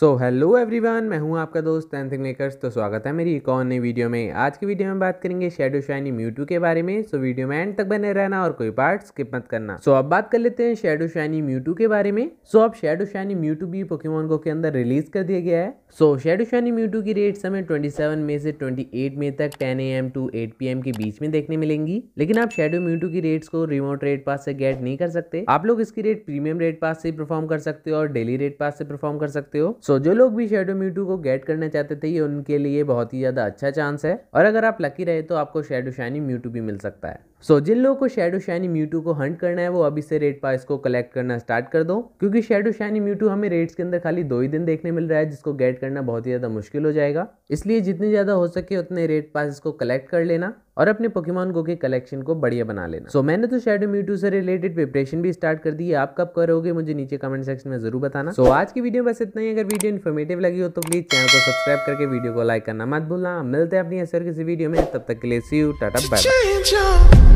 So hello everyone, मैं हूं आपका दोस्त टेंथ मेकर्स। तो स्वागत है मेरी एक और नई वीडियो में। आज की वीडियो में बात करेंगे शैडो शाइनी म्यूटू के बारे में। सो वीडियो में एंड तक बने रहना और कोई पार्ट स्किप मत करना। सो अब बात कर लेते हैं शैडो शाइनी म्यूटू के बारे में। सो अब शैडो शाइनी म्यूटू भी पोकेमॉन गो के अंदर रिलीज कर दिया गया है। सो शैडो शाइनी म्यूटू की रेट्स हमें 27 मई से 28 मई तक 10 AM to 8 PM के बीच में देखने मिलेंगी। लेकिन आप शैडो म्यूटू की रेट्स को रिमोट रेड पास से गेट नहीं कर सकते। आप लोग इसकी रेट प्रीमियम रेड पास से परफॉर्म कर सकते हो और डेली रेड पास से परफॉर्म कर सकते हो। सो जो लोग भी शैडो म्यूटू को गेट करना चाहते थे, ये उनके लिए बहुत ही ज्यादा अच्छा चांस है। और अगर आप लकी रहे तो आपको शैडो शाइनी म्यूटू भी मिल सकता है। सो जिन लोगों को शैडो शाइनी म्यूटू को हंट करना है वो अभी से रेड पास को कलेक्ट करना स्टार्ट कर दो, क्योंकि शैडो शाइनी म्यूटू हमें रेड्स के अंदर खाली 2 ही दिन देखने मिल रहा है, जिसको गेट करना बहुत ही ज्यादा मुश्किल हो जाएगा। इसलिए जितने ज्यादा हो सके उतने रेड पास को कलेक्ट कर लेना और अपने पोकेमॉन गो के कलेक्शन को बढ़िया बना लेना। सो मैंने तो शैडो म्यूटू से रिलेटेड प्रिपरेशन भी स्टार्ट कर दी है। आप कब करोगे मुझे नीचे कमेंट सेक्शन में जरूर बताना। सो आज की वीडियो बस इतना ही। अगर वीडियो इन्फॉर्मेटिव लगी हो तो प्लीज चैनल को सब्सक्राइब करके वीडियो को लाइक करना मत भूलना। मिलते हैं अपनी ऐसे और किसी वीडियो में, तब तक के लिए सी यू, टाटा, बाय।